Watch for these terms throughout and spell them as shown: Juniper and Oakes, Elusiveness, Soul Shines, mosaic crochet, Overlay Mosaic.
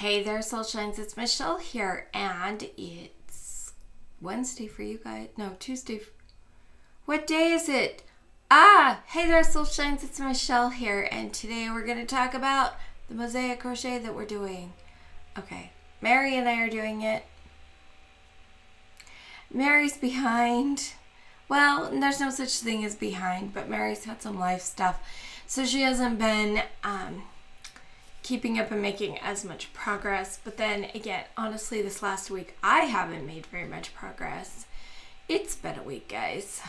Hey there, Soul Shines, it's Michelle here, and it's Wednesday for you guys. No, Tuesday. What day is it? Hey there, Soul Shines, it's Michelle here, and today we're going to talk about the mosaic crochet that we're doing. Okay, Mary and I are doing it. Mary's behind. Well, there's no such thing as behind, but Mary's had some life stuff, so she hasn't been keeping up and making as much progress. But then again, honestly, this last week I haven't made very much progress. It's been a week, guys.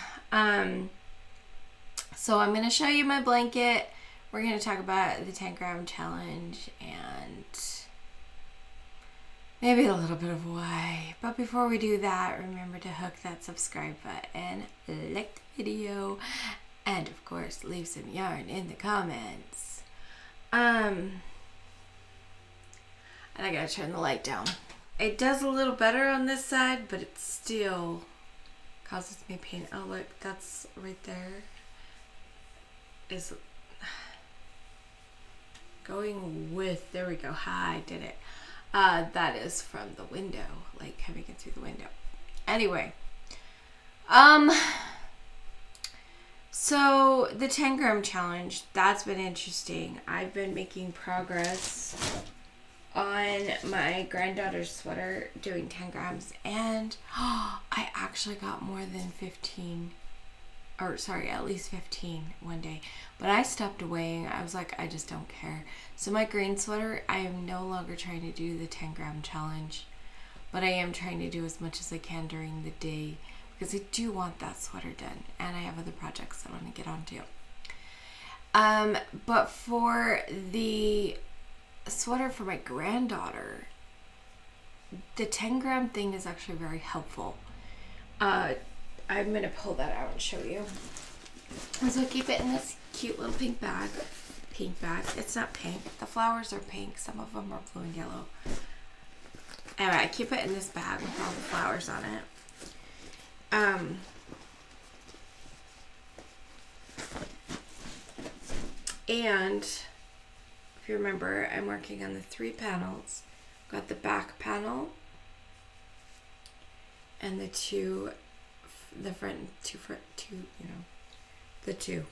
So I'm going to show you my blanket. We're going to talk about the 10-gram challenge and maybe a little bit of why. But before we do that, remember to hook that subscribe button, like the video, and of course leave some yarn in the comments. And I gotta turn the light down. It does a little better on this side, but it still causes me pain. Oh look, that's right there is going with, there we go, hi, I did it. That is from the window, like coming in through the window. Anyway, so the 10-gram challenge, that's been interesting. I've been making progress on my granddaughter's sweater, doing 10 grams, and I actually got more than 15, or sorry, at least 15 one day, but I stopped weighing. I was like, I just don't care. So my green sweater, I am no longer trying to do the 10-gram challenge, but I am trying to do as much as I can during the day because I do want that sweater done, and I have other projects I want to get onto. But for the sweater for my granddaughter, the 10-gram thing is actually very helpful. I'm gonna pull that out and show you. And so I keep it in this cute little pink bag. It's not pink, the flowers are pink, some of them are blue and yellow. Anyway, I keep it in this bag with all the flowers on it. And if you remember, I'm working on the 3 panels. Got the back panel and the 2, the front 2, you know, the 2.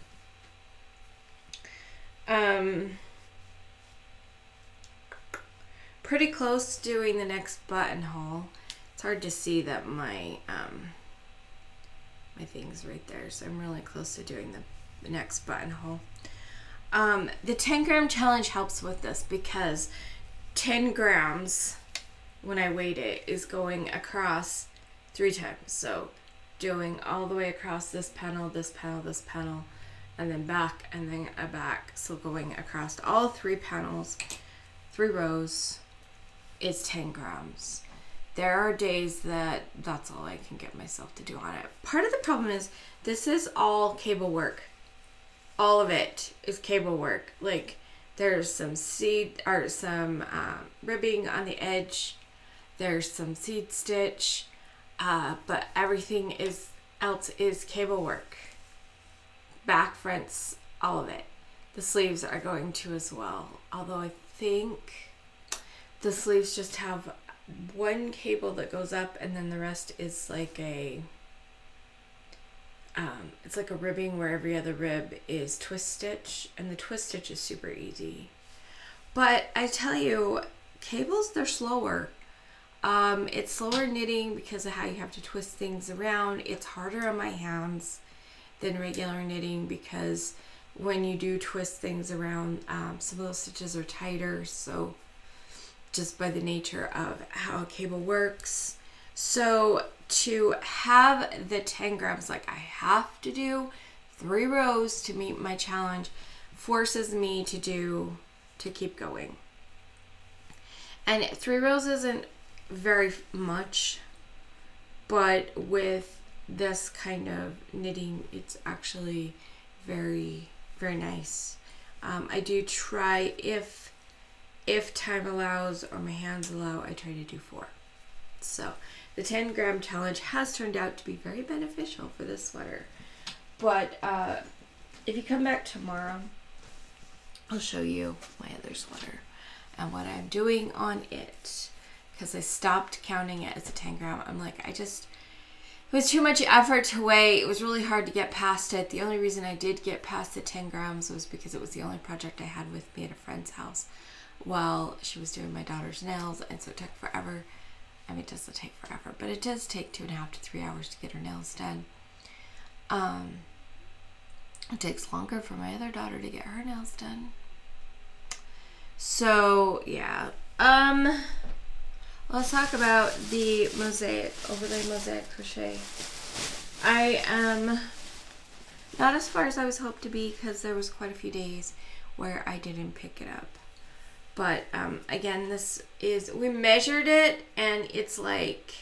Pretty close to doing the next buttonhole. It's hard to see that my my thing's right there, so I'm really close to doing the next buttonhole. The 10-gram challenge helps with this because 10 grams, when I weighed it, is going across 3 times. So doing all the way across this panel, this panel, this panel, and then back, and then back. So going across all 3 panels, 3 rows, it's 10 grams. There are days that that's all I can get myself to do on it. Part of the problem is this is all cable work. All of it is cable work. Like there's some seed or some ribbing on the edge. There's some seed stitch, but everything else is cable work. Back, fronts, all of it. The sleeves are going to as well. Although I think the sleeves just have one cable that goes up, and then the rest is like a it's like a ribbing where every other rib is twist stitch, and the twist stitch is super easy. But I tell you, cables, they're slower. It's slower knitting because of how you have to twist things around. It's harder on my hands than regular knitting because when you do twist things around, some of those stitches are tighter, so just by the nature of how a cable works. So to have the 10 grams, like I have to do 3 rows to meet my challenge, forces me to keep going. And 3 rows isn't very much, but with this kind of knitting, it's actually very, very nice. I do try, if time allows or my hands allow, I try to do 4. So the 10-gram challenge has turned out to be very beneficial for this sweater. But if you come back tomorrow, I'll show you my other sweater. and what I'm doing on it, because I stopped counting it as a 10 gram. I'm like, it was too much effort to weigh. It was really hard to get past it. The only reason I did get past the 10 grams was because it was the only project I had with me at a friend's house while she was doing my daughter's nails, and so it took forever. I mean, it doesn't take forever, but it does take 2.5 to 3 hours to get her nails done. It takes longer for my other daughter to get her nails done. So, yeah. Let's talk about the mosaic, overlay mosaic crochet. I am not as far as I was hoped to be because there was quite a few days where I didn't pick it up. But, again, this is, we measured it and it's like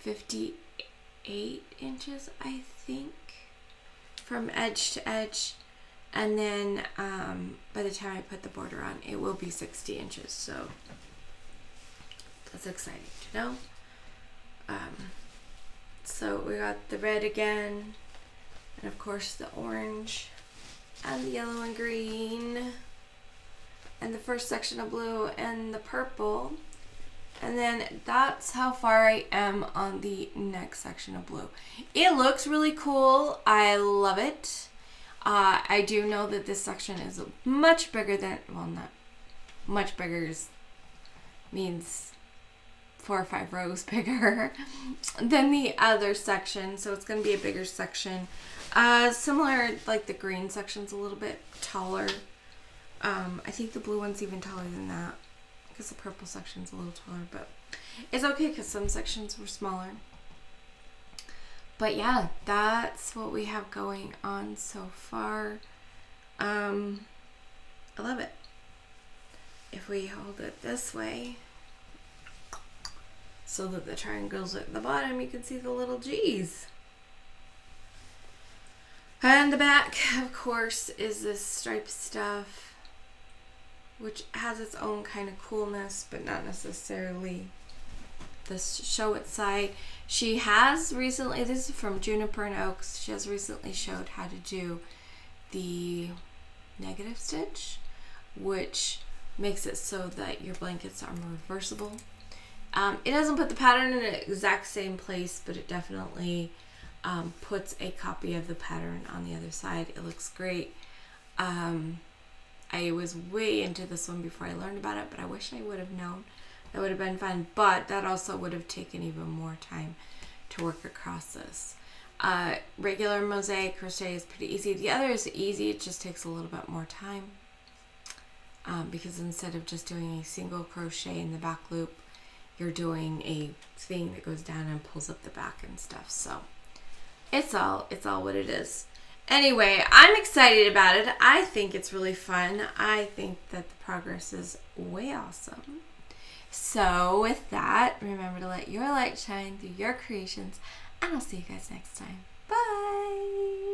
58 inches, I think, from edge to edge. And then by the time I put the border on, it will be 60 inches. So that's exciting to know. So we got the red again, and of course the orange and the yellow and green, and the first section of blue and the purple. And then that's how far I am on the next section of blue. It looks really cool. I love it. I do know that this section is much bigger than, well, not much bigger, means 4 or 5 rows bigger than the other section. So it's going to be a bigger section. Similar, like the green section's a little bit taller. I think the blue one's even taller than that, because the purple section's a little taller, but it's okay because some sections were smaller. But yeah, that's what we have going on so far. I love it. If we hold it this way so that the triangles at the bottom, you can see the little G's. And the back, of course, is this striped stuff, which has its own kind of coolness, but not necessarily the show it side. She has recently, this is from Juniper and Oakes, she has recently showed how to do the negative stitch, which makes it so that your blankets are more reversible. It doesn't put the pattern in the exact same place, but it definitely puts a copy of the pattern on the other side. It looks great. I was way into this one before I learned about it, but I wish I would have known. That would have been fun, but that also would have taken even more time to work across this. Regular mosaic crochet is pretty easy. The other is easy, it just takes a little bit more time. Because instead of just doing a single crochet in the back loop, you're doing a thing that goes down and pulls up the back and stuff. So it's all what it is. Anyway, I'm excited about it. I think it's really fun. I think that the progress is way awesome. So with that, remember to let your light shine through your creations, and I'll see you guys next time. Bye!